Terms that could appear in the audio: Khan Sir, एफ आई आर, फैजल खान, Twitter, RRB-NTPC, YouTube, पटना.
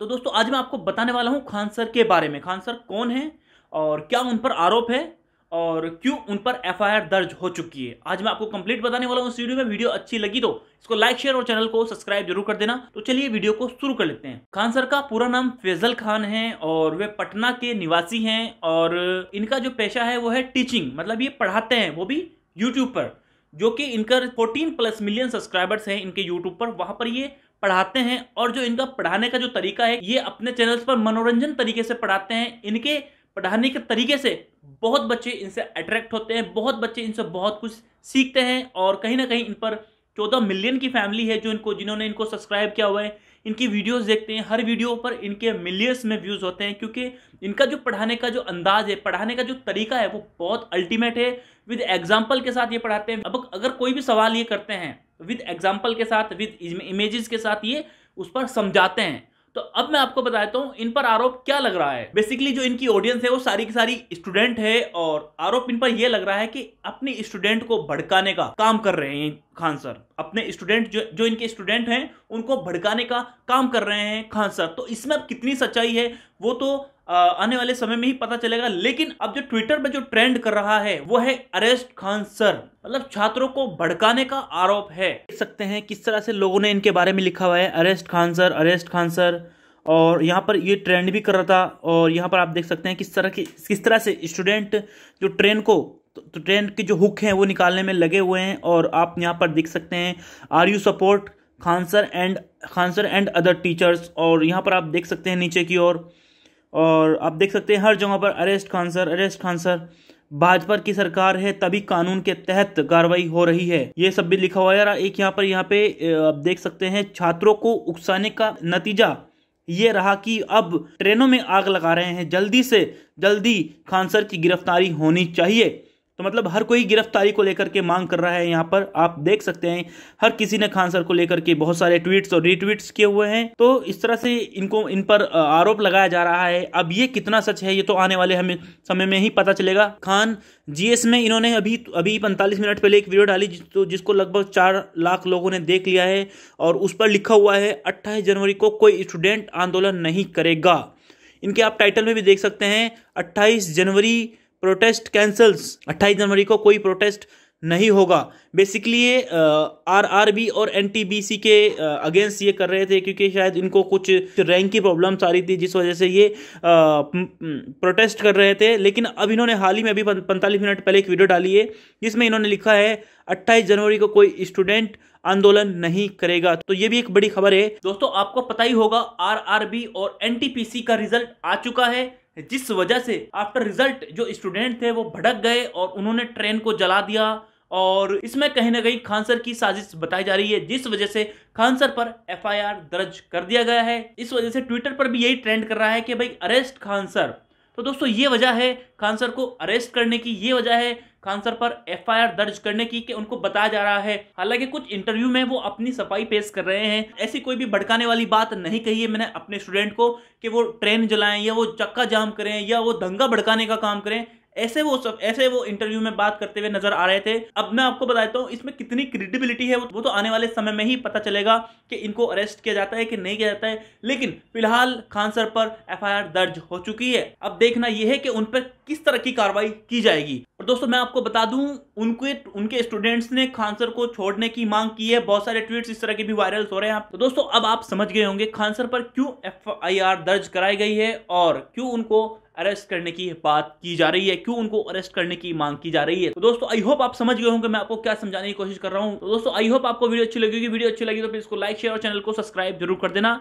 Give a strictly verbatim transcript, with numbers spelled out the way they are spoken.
तो दोस्तों आज मैं आपको बताने वाला हूं खान सर के बारे में। खान सर कौन है और क्या उन पर आरोप है और क्यों उन पर एफ आई आर दर्ज हो चुकी है, आज मैं आपको कंप्लीट बताने वाला हूं इस वीडियो में। वीडियो अच्छी लगी तो इसको लाइक शेयर और चैनल को सब्सक्राइब जरूर कर देना। तो चलिए वीडियो को शुरू कर लेते हैं। खान सर का पूरा नाम फैजल खान है और वे पटना के निवासी हैं और इनका जो पेशा है वो है टीचिंग, मतलब ये पढ़ाते हैं, वो भी यूट्यूब पर, जो कि इनका फोर्टीन प्लस मिलियन सब्सक्राइबर्स हैं इनके यूट्यूब पर। वहाँ पर ये पढ़ाते हैं और जो इनका पढ़ाने का जो तरीका है ये अपने चैनल्स पर मनोरंजन तरीके से पढ़ाते हैं। इनके पढ़ाने के तरीके से बहुत बच्चे इनसे अट्रैक्ट होते हैं, बहुत बच्चे इनसे बहुत कुछ सीखते हैं और कहीं ना कहीं इन पर चौदह मिलियन की फैमिली है जो इनको जिन्होंने इनको सब्सक्राइब किया हुआ है। इनकी वीडियोस देखते हैं, हर वीडियो पर इनके मिलियंस में व्यूज़ होते हैं क्योंकि इनका जो पढ़ाने का जो अंदाज है, पढ़ाने का जो तरीका है वो बहुत अल्टीमेट है। विद एग्जाम्पल के साथ ये पढ़ाते हैं। अब अगर कोई भी सवाल ये करते हैं विद एग्जाम्पल के साथ, विद इमेजेस के साथ ये उस पर समझाते हैं। तो अब मैं आपको बताता हूँ इन पर आरोप क्या लग रहा है। बेसिकली जो इनकी ऑडियंस है वो सारी की सारी स्टूडेंट है और आरोप इन पर यह लग रहा है कि अपने स्टूडेंट को भड़काने का काम कर रहे हैं खान सर। अपने स्टूडेंट जो जो इनके स्टूडेंट हैं उनको भड़काने का काम कर रहे हैं खान सर। तो इसमें अब कितनी सच्चाई है वो तो आने वाले समय में ही पता चलेगा। लेकिन अब जो ट्विटर पे जो ट्रेंड कर रहा है वो है अरेस्ट खान सर, मतलब छात्रों को भड़काने का आरोप है। देख सकते हैं किस तरह से लोगों ने इनके बारे में लिखा हुआ है, arrest Khan sir, arrest Khan sir. और यहाँ पर ये ट्रेंड भी कर रहा था और यहाँ पर आप देख सकते हैं किस तरह की किस तरह से स्टूडेंट जो ट्रेंड को तो ट्रेंड के जो हुक हैं वो निकालने में लगे हुए हैं। और आप यहाँ पर देख सकते हैं are you support Khan sir and Khan sir and other teachers. और यहाँ पर आप देख सकते हैं नीचे की ओर और, और आप देख सकते हैं हर जगह पर arrest Khan sir, arrest Khan sir. Bhajpa की सरकार है तभी कानून के तहत कार्रवाई हो रही है, ये सब भी लिखा हुआ है। यार एक यहाँ पर यहाँ पे आप देख सकते हैं छात्रों को उकसाने का नतीजा ये रहा कि अब ट्रेनों में आग लगा रहे हैं, जल्दी से जल्दी खान सर की गिरफ्तारी होनी चाहिए। तो मतलब हर कोई गिरफ्तारी को लेकर के मांग कर रहा है। यहाँ पर आप देख सकते हैं हर किसी ने खान सर को लेकर के बहुत सारे ट्वीट्स और रीट्वीट्स किए हुए हैं। तो इस तरह से इनको इन पर आरोप लगाया जा रहा है। अब ये कितना सच है ये तो आने वाले हमें समय में ही पता चलेगा। खान जीएस में इन्होंने अभी अभी पैंतालीस मिनट पहले एक वीडियो डाली तो जिसको लगभग चार लाख लोगों ने देख लिया है और उस पर लिखा हुआ है अट्ठाईस जनवरी को कोई स्टूडेंट आंदोलन नहीं करेगा। इनके आप टाइटल में भी देख सकते हैं अट्ठाईस जनवरी प्रोटेस्ट कैंसल्स, अट्ठाईस जनवरी को कोई प्रोटेस्ट नहीं होगा। बेसिकली ये आरआरबी और एनटीपीसी के अगेंस्ट ये कर रहे थे क्योंकि शायद इनको कुछ रैंक की प्रॉब्लम्स आ रही थी जिस वजह से ये प्रोटेस्ट कर रहे थे। लेकिन अब इन्होंने हाल ही में अभी पैंतालीस मिनट पहले एक वीडियो डाली है जिसमें इन्होंने लिखा है अट्ठाईस जनवरी को कोई स्टूडेंट आंदोलन नहीं करेगा। तो ये भी एक बड़ी खबर है। दोस्तों आपको पता ही होगा आरआरबी और एनटीपीसी का रिजल्ट आ चुका है जिस वजह से आफ्टर रिजल्ट जो स्टूडेंट थे वो भड़क गए और उन्होंने ट्रेन को जला दिया और इसमें कहीं ना कहीं खान सर की साजिश बताई जा रही है जिस वजह से खान सर पर एफ आई आर दर्ज कर दिया गया है। इस वजह से ट्विटर पर भी यही ट्रेंड कर रहा है कि भाई अरेस्ट खान सर। तो दोस्तों ये वजह है खान सर को अरेस्ट करने की, ये वजह है खान सर पर एफ आई आर दर्ज करने की कि उनको बताया जा रहा है। हालांकि कुछ इंटरव्यू में वो अपनी सफाई पेश कर रहे हैं, ऐसी कोई भी भड़काने वाली बात नहीं कही है मैंने अपने स्टूडेंट को कि वो ट्रेन जलाएं या वो चक्का जाम करें या वो दंगा भड़काने का काम करें, ऐसे वो सब ऐसे वो इंटरव्यू में बात करते हुए नजर आ रहे थे। अब मैं आपको बताता हूँ इसमें कितनी क्रेडिबिलिटी है वो तो आने वाले समय में ही पता चलेगा कि इनको अरेस्ट किया जाता है कि नहीं किया जाता है। लेकिन फिलहाल खान सर पर एफ आई आर दर्ज हो चुकी है। अब देखना यह है कि उन पर किस तरह की कार्रवाई की जाएगी। और दोस्तों मैं आपको बता दूं उनके उनके स्टूडेंट्स ने खान सर को छोड़ने की मांग की है। बहुत सारे ट्वीट्स इस तरह के भी वायरल हो रहे हैं। तो दोस्तों अब आप समझ गए होंगे खान सर पर क्यों एफ आई आर दर्ज कराई गई है और क्यों उनको अरेस्ट करने की बात की जा रही है, क्यों उनको अरेस्ट करने की मांग की जा रही है। तो दोस्तों आई होप आप समझ गए होंगे मैं आपको क्या समझाने की कोशिश कर रहा हूँ। तो दोस्तों आई होप आपको वीडियो अच्छी लगी होगी। वीडियो अच्छी लगी तो प्लीज इसको लाइक शेयर और चैनल को सब्सक्राइब जरूर कर देना।